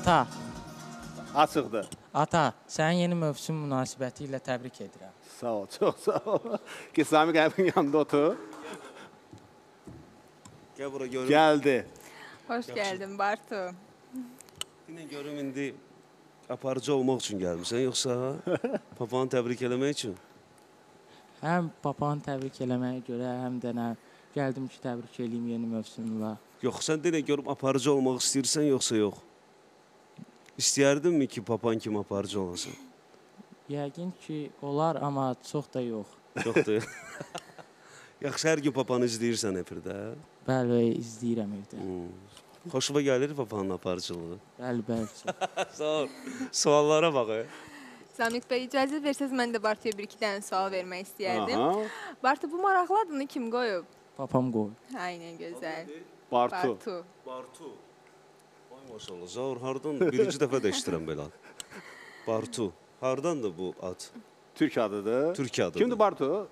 Ata. Açıqdır. Ata, sənin yeni mövsüm münasibəti ilə təbrik edirəm. Sağ ol, çox sağ ol. Ki Sami Qəlbin yanında otur. Gel bura görün. Geldi. Hoş geldin Bartu. Yine görüm indi aparıcı olmaq üçün gəlmişsən, yoxsa papanı təbrik eləmək üçün? Həm papanı təbrik eləməyə görə, həm də nə gəldim ki, təbrik eləyim yeni mövsümlə. Yox, sən də nə görüm aparıcı olmaq istəyirsən, yoxsa yox? İstəyirdin mi ki, papan kimi aparıcı olasın? Yəqin ki, olar, amma çox da yox. Çox da yox. Yaxşı, hər gün papanı izləyirsən evdə? Bəli, izləyirəm evdə. Xoşuma gəlir papanın aparıcılığı? Bəli, bəli. Sağ ol. Suallara bax. Samit bəy, icazə versəz, mən də Bartu'ya bir-iki dənə sual vermək istəyərdim. Bartu, bu maraqlı adını kim qoyub? Papam qoyub. Aynən, gözəl. Bartu. Bartu. Maşallah, Zaur, hardan? Birinci dəfə də iştirəm belə ad. Bartu. Hardandır bu ad? Türk adıdır. Türk adıdır. Kimdir Bartu?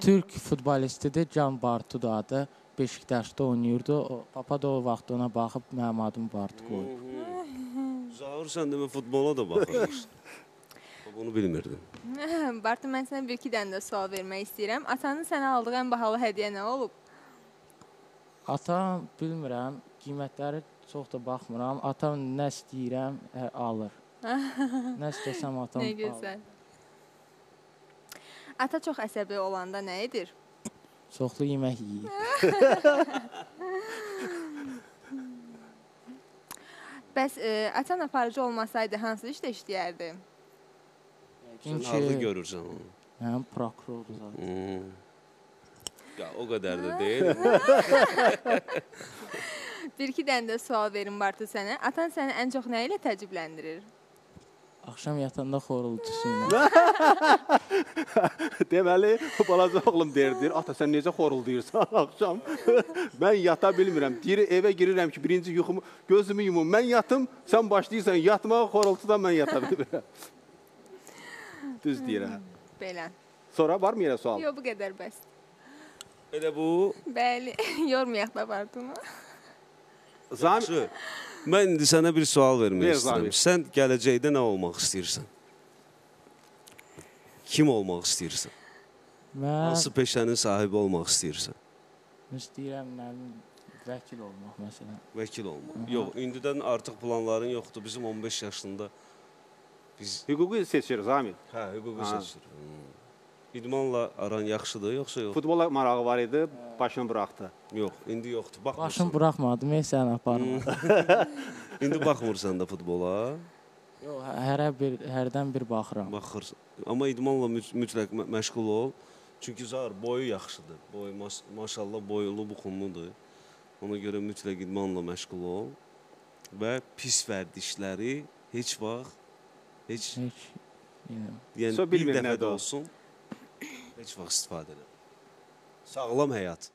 Türk futbolistidir, Can Bartu da adı. Beşiktaş'da oynayırdı. Papa da o vaxt ona baxıb, mənim adım Bartu qoyub. Zaur, sən demə futbola da baxırmışsın. Bunu bilmirdim. Bartu, mən sənə bir-iki dənə də sual vermək istəyirəm. Atanın sənə aldığı ən bahalı hədiyə nə olub? Atam, bilmirəm, qiymətləri çox da baxmıram. Atam nə istəyirəm, alır. Nə istəsəm, atam alır. Nə gözəl. Ata çox əsəbi olanda nə edir? Çoxlu yemək yiyir. Bəs, atan aparıcı olmasaydı, hansı işdə işləyərdi? Sən ardı görürsən onu. Həm, prokuror zaten. O qədər də deyil. Bir-iki dənə də sual verin Bartu sənə. Atan səni ən çox nə ilə təcrübələndirir? Axşam yatanda xoruldusunlar. Deməli, balaca oğlum deyir, ata sən necə xorulduyursan axşam? Mən yata bilmirəm. Deyir, evə girirəm ki, birinci yuxumu, gözümü yumum. Mən yatım, sən başlayırsan yatmağa, xorultudan mən yata bilmirəm. Düz deyirəm. Belə. Sonra var mı yerə sual? Yox, bu qədər bəs. Elə bu? Bəli, yormayaq da Bartunu. Yaxşı, mən indi sənə bir sual vermək istəyirəm. Sən gələcəkdə nə olmaq istəyirsən? Kim olmaq istəyirsən? Hansı peşənin sahibi olmaq istəyirsən? İstəyirəm, vəkil olmaq, məsələn. Vəkil olmaq. Yox, indidən artıq planların yoxdur. Bizim 15 yaşında biz... Hüququ seçirik, Amir. Hə, hüququ seçirik. İdmanla aran yaxşıdır, yoxsa yox? Futbola marağı var idi, başını bıraxdı. Yox, indi yoxdur. Başını bıraxmadı, mən səni aparmadım. İndi baxmırsan da futbola? Yox, hərdən bir baxıram. Baxırsın. Amma idmanla mütləq məşğul ol. Çünki Zahar boyu yaxşıdır. Maşallah boylu buxumludur. Ona görə mütləq idmanla məşğul ol. Və pis vərdişləri heç vaxt, heç... Yəni bir dəfə də olsun. Heç vaxt istifadə edin. Sağlam həyat.